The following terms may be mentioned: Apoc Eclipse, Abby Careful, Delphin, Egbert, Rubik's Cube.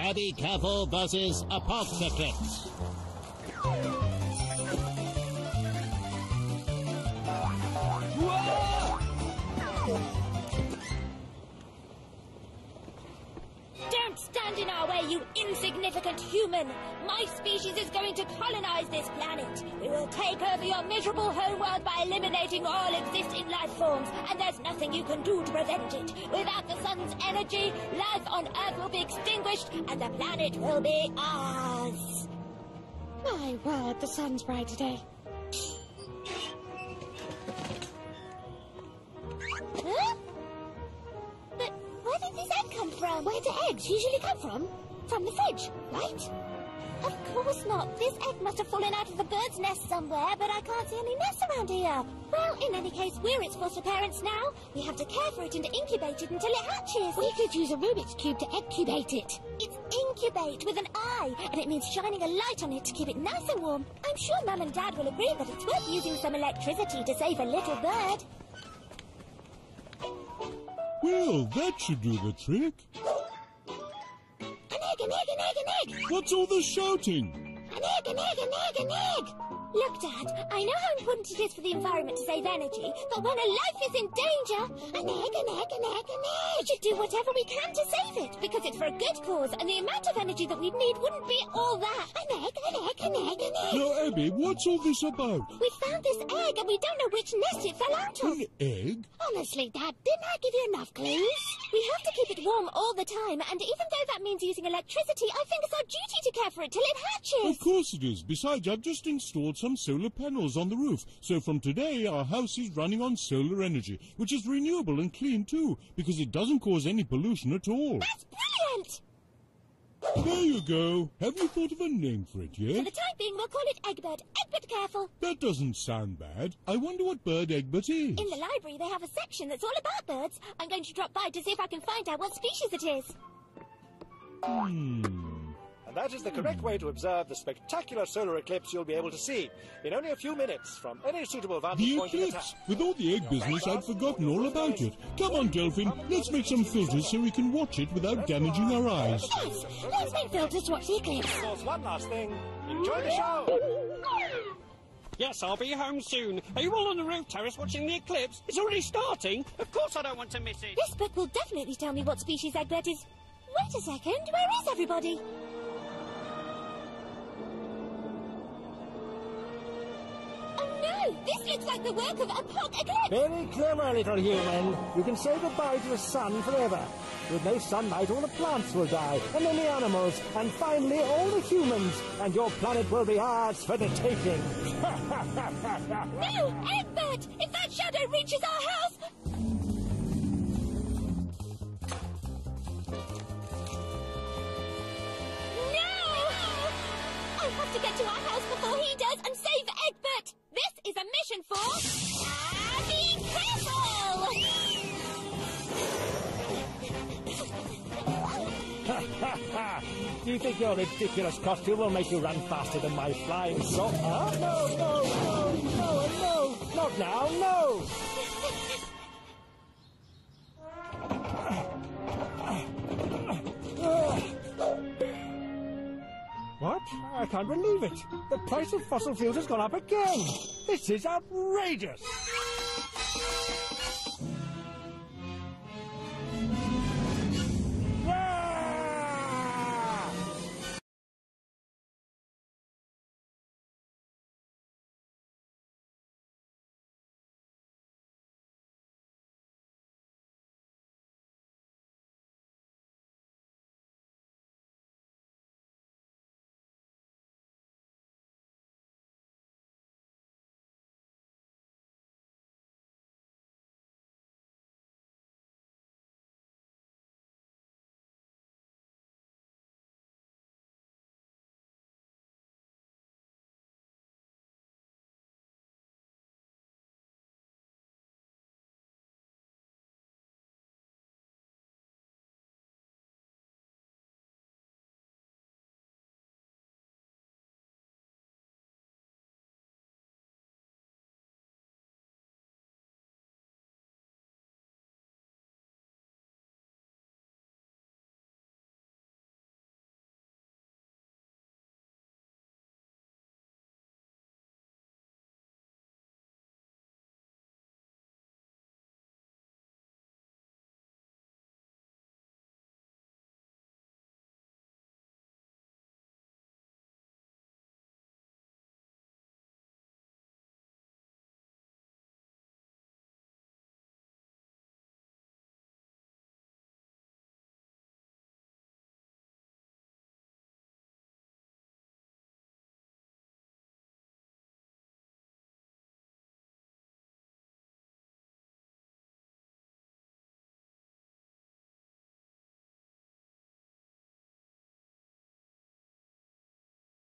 Abby Careful versus Apoc Eclipse. Don't stand in our way, you insignificant human! My species is going to colonize this planet. We will take over your miserable home world by eliminating all existing life forms, and there's nothing you can do to prevent it. Without the sun's energy, life on Earth will be extinguished, and the planet will be ours. My word, the sun's bright today. Huh? But where did this egg come from? Where do eggs usually come from? From the fridge, right? Of course not. This egg must have fallen out of a bird's nest somewhere, but I can't see any nests around here. Well, in any case, we're its foster parents now. We have to care for it and incubate it until it hatches. We could use a Rubik's Cube to incubate it. It's incubate with an I, and it means shining a light on it to keep it nice and warm. I'm sure Mum and Dad will agree that it's worth using some electricity to save a little bird. Well, that should do the trick. An egg, an egg, an egg! What's all this shouting? An egg, an egg, an egg, an egg! Look, Dad, I know how important it is for the environment to save energy, but when a life is in danger... An egg, an egg, an egg, an egg! We should do whatever we can to save it, because it's for a good cause, and the amount of energy that we'd need wouldn't be all that. An egg, an egg, an egg, an egg! Now, Abby, what's all this about? We found this egg, and we don't know which nest it fell out of. An egg? Honestly, Dad, didn't I give you enough clues? We have to keep it warm all the time, and even though that means using electricity, I think it's our duty to care for it till it hatches. Of course it is. Besides, I've just installed some solar panels on the roof, so from today our house is running on solar energy, which is renewable and clean too, because it doesn't cause any pollution at all. That's brilliant! There you go. Have you thought of a name for it yet? For the time being, we'll call it Egbert. Egbert Careful. That doesn't sound bad. I wonder what bird Egbert is. In the library, they have a section that's all about birds. I'm going to drop by to see if I can find out what species it is. And that is the correct way to observe the spectacular solar eclipse you'll be able to see in only a few minutes from any suitable vantage point in the town. With all the egg business, I'd forgotten all about it. Come on, Delphin, let's make some filters so we can watch it without damaging our eyes. Yes, let's make filters watch the eclipse. Of course, one last thing. Enjoy the show. Yes, I'll be home soon. Are you all on the roof terrace watching the eclipse? It's already starting. Of course I don't want to miss it. This book will definitely tell me what species Egbert is. Wait a second, where is everybody? Oh no, this looks like the work of Apoc Eclipse! Very clever, little human. You can say goodbye to the sun forever. With no sunlight, all the plants will die, and then the animals, and finally all the humans, and your planet will be ours for the taking. No, Egbert! If that shadow reaches our house... to get to our house before he does and save Egbert. This is a mission for Abby Careful! Do you think your ridiculous costume will make you run faster than my flying sock? Huh? No, not now, no! What? I can't believe it. The price of fossil fuels has gone up again. This is outrageous.